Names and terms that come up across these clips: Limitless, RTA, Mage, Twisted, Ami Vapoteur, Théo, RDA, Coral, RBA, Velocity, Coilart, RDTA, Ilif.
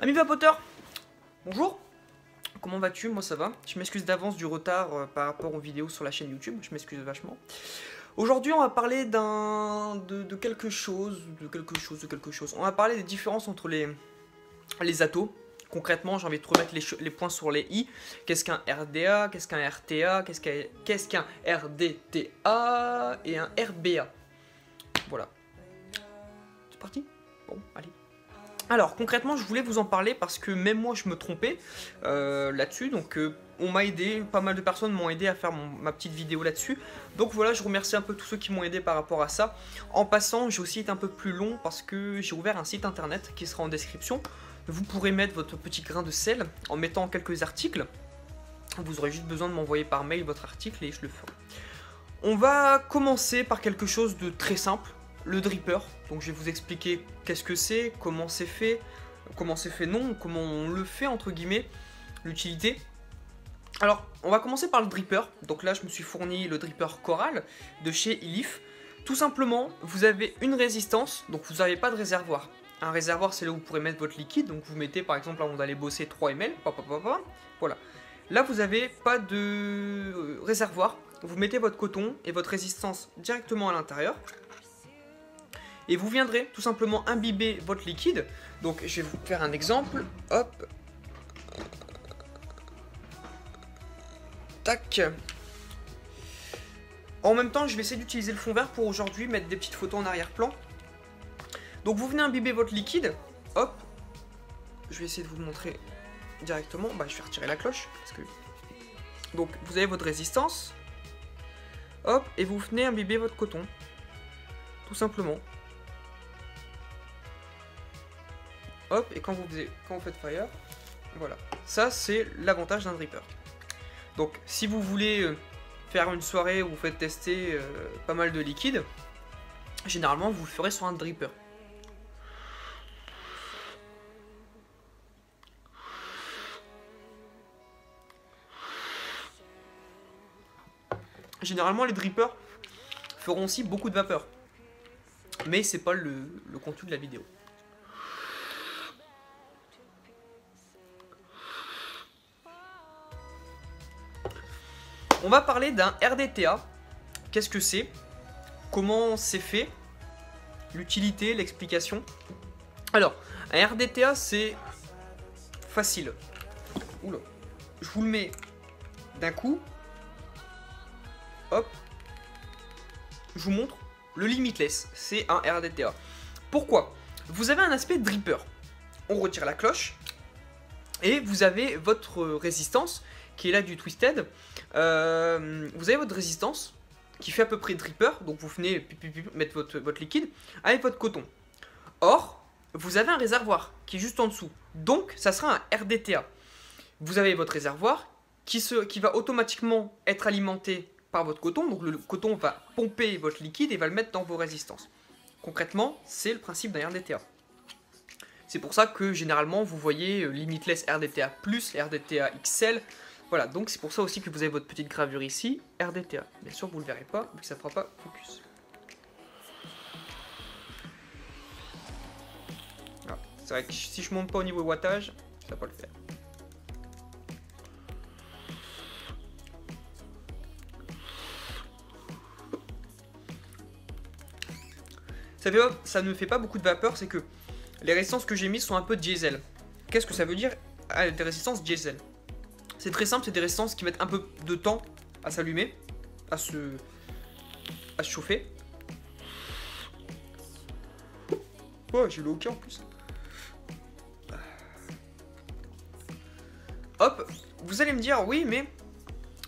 Ami Vapoteur, bonjour. Comment vas-tu? Moi ça va. Je m'excuse d'avance du retard par rapport aux vidéos sur la chaîne YouTube. Je m'excuse vachement. Aujourd'hui, on va parler de quelque chose. On va parler des différences entre les atos. Concrètement, j'ai envie de remettre les points sur les i. Qu'est-ce qu'un RDA? Qu'est-ce qu'un RTA? Qu'est-ce qu'un RDTA? Et un RBA. Voilà. C'est parti? Bon, allez. Alors, concrètement, je voulais vous en parler parce que même moi, je me trompais là-dessus. Donc, on m'a aidé, pas mal de personnes m'ont aidé à faire ma petite vidéo là-dessus. Donc voilà, je remercie un peu tous ceux qui m'ont aidé par rapport à ça. En passant, j'ai aussi été un peu plus long parce que j'ai ouvert un site internet qui sera en description. Vous pourrez mettre votre petit grain de sel en mettant quelques articles. Vous aurez juste besoin de m'envoyer par mail votre article et je le ferai. On va commencer par quelque chose de très simple, le dripper. Donc je vais vous expliquer qu'est-ce que c'est, comment c'est fait, comment on le fait entre guillemets, l'utilité. Alors, on va commencer par le dripper. Donc là, je me suis fourni le dripper Coral de chez Ilif. Tout simplement, vous avez une résistance, donc vous n'avez pas de réservoir. Un réservoir, c'est là où vous pourrez mettre votre liquide. Donc vous mettez, par exemple, là, on allait bosser 3 ml. Voilà. Là, vous n'avez pas de réservoir. Vous mettez votre coton et votre résistance directement à l'intérieur. Et vous viendrez tout simplement imbiber votre liquide. Donc, je vais vous faire un exemple. Hop. Tac. En même temps, je vais essayer d'utiliser le fond vert pour aujourd'hui, mettre des petites photos en arrière-plan. Donc vous venez imbiber votre liquide. Hop. Je vais essayer de vous le montrer directement. Bah, je vais retirer la cloche. Parce que... Donc vous avez votre résistance. Hop. Et vous venez imbiber votre coton. Tout simplement. Hop. Et quand vous faites fire. Voilà. Ça, c'est l'avantage d'un dripper. Donc si vous voulez faire une soirée où vous faites tester pas mal de liquide, généralement vous le ferez sur un dripper. Généralement les drippers feront aussi beaucoup de vapeur. Mais c'est pas le contenu de la vidéo. On va parler d'un RDTA. Qu'est-ce que c'est? Comment c'est fait? L'utilité, l'explication. Alors, un RDTA, c'est facile. Oula. Je vous le mets d'un coup. Hop. Je vous montre le Limitless. C'est un RDTA. Pourquoi? Vous avez un aspect dripper. On retire la cloche. Et vous avez votre résistance qui est là du Twisted. Vous avez votre résistance qui fait à peu près dripper, donc vous venez mettre votre liquide avec votre coton. Or, vous avez un réservoir qui est juste en dessous, donc ça sera un RDTA. Vous avez votre réservoir qui va automatiquement être alimenté par votre coton, donc le coton va pomper votre liquide et va le mettre dans vos résistances. Concrètement, c'est le principe d'un RDTA. C'est pour ça que généralement vous voyez Limitless RDTA+, RDTA XL. Voilà, donc c'est pour ça aussi que vous avez votre petite gravure ici, RDTA. Bien sûr, vous ne le verrez pas, vu que ça ne fera pas focus. Ah, c'est vrai que si je ne monte pas au niveau wattage, ça ne va pas le faire. Ça ne fait pas beaucoup de vapeur, c'est que les résistances que j'ai mises sont un peu diesel. Qu'est-ce que ça veut dire, des résistances diesel? C'est très simple, c'est des résistances qui mettent un peu de temps à s'allumer, à se chauffer. Oh, j'ai le hockey en plus. Hop, vous allez me dire, oui, mais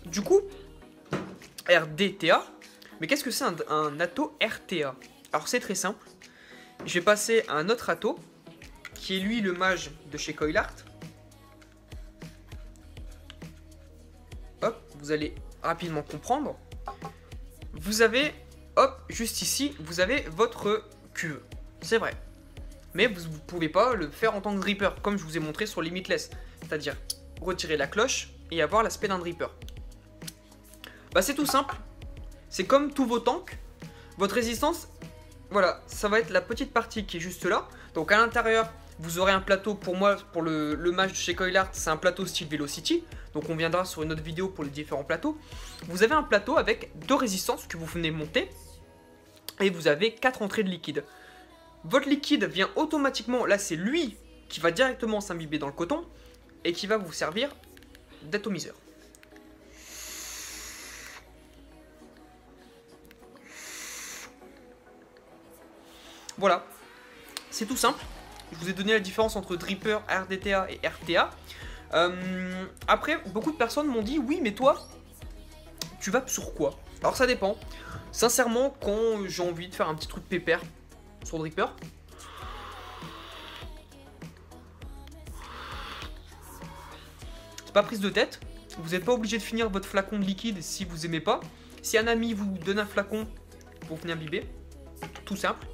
du coup, RDTA, mais qu'est-ce que c'est un ato RTA? Alors c'est très simple, je vais passer à un autre ato, qui est lui le Mage de chez Coilart. Hop, vous allez rapidement comprendre. Vous avez, hop, juste ici, vous avez votre cuve. C'est vrai. Mais vous ne pouvez pas le faire en tant que dripper, comme je vous ai montré sur Limitless. C'est-à-dire retirer la cloche et avoir l'aspect d'un dripper. Bah, c'est tout simple. C'est comme tous vos tanks. Votre résistance, voilà, ça va être la petite partie qui est juste là. Donc à l'intérieur, Vous aurez un plateau, pour moi, pour le match de chez Coilart, c'est un plateau style Velocity. Donc on viendra sur une autre vidéo pour les différents plateaux. Vous avez un plateau avec 2 résistances que vous venez monter. Et vous avez 4 entrées de liquide. Votre liquide vient automatiquement, là c'est lui qui va directement s'imbiber dans le coton. Et qui va vous servir d'atomiseur. Voilà, c'est tout simple. Je vous ai donné la différence entre dripper, RDTA et RTA. Après, beaucoup de personnes m'ont dit, oui, mais toi, tu vas sur quoi? Alors ça dépend. Sincèrement, quand j'ai envie de faire un petit truc pépère sur dripper, c'est pas prise de tête. Vous n'êtes pas obligé de finir votre flacon de liquide si vous aimez pas. Si un ami vous donne un flacon, vous venez imbiber. Tout simple.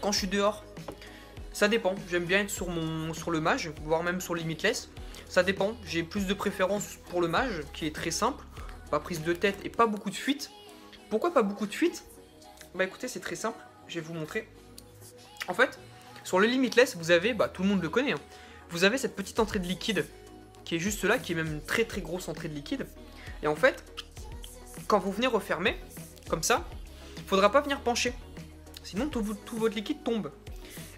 Quand je suis dehors, ça dépend, j'aime bien être sur le Mage, voire même sur Limitless. Ça dépend, j'ai plus de préférence pour le Mage, qui est très simple. Pas prise de tête et pas beaucoup de fuite. Pourquoi pas beaucoup de fuite? Bah écoutez, c'est très simple, je vais vous montrer. En fait, sur le Limitless, vous avez, bah tout le monde le connaît, hein, vous avez cette petite entrée de liquide, qui est juste là, qui est même une très très grosse entrée de liquide. Et en fait, quand vous venez refermer, comme ça, il ne faudra pas venir pencher. Sinon, tout votre liquide tombe.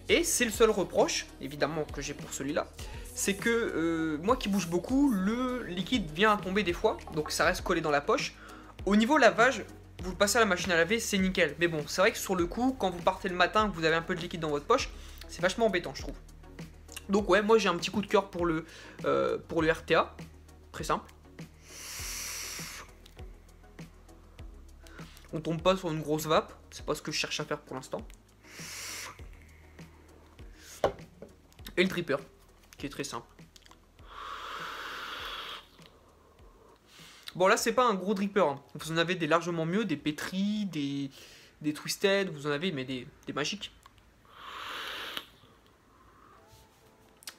Et c'est le seul reproche, évidemment, que j'ai pour celui-là, c'est que moi qui bouge beaucoup, le liquide vient à tomber des fois, donc ça reste collé dans la poche. Au niveau lavage, vous le passez à la machine à laver, c'est nickel. Mais bon, c'est vrai que sur le coup, quand vous partez le matin, que vous avez un peu de liquide dans votre poche, c'est vachement embêtant, je trouve. Donc ouais, moi j'ai un petit coup de cœur pour le RTA, très simple. On tombe pas sur une grosse vape, c'est pas ce que je cherche à faire pour l'instant. Et le dripper, qui est très simple. Bon là c'est pas un gros dripper, hein. Vous en avez des largement mieux, des pétris, des twisted, vous en avez mais des magiques.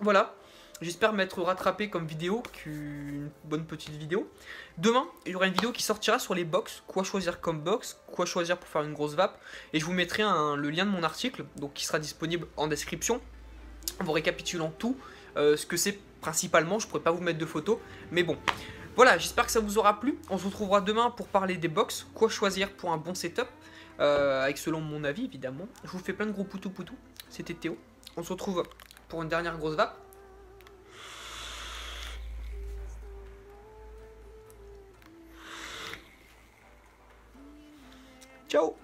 Voilà, j'espère m'être rattrapé comme vidéo, qu'une bonne petite vidéo. Demain, il y aura une vidéo qui sortira sur les box, quoi choisir comme box, quoi choisir pour faire une grosse vape. Et je vous mettrai le lien de mon article, donc qui sera disponible en description. En vous récapitulant tout, ce que c'est principalement, je ne pourrais pas vous mettre de photos, mais bon. Voilà, j'espère que ça vous aura plu. On se retrouvera demain pour parler des box, quoi choisir pour un bon setup, avec selon mon avis évidemment. Je vous fais plein de gros poutou-poutou, c'était Théo. On se retrouve pour une dernière grosse vape. Ciao.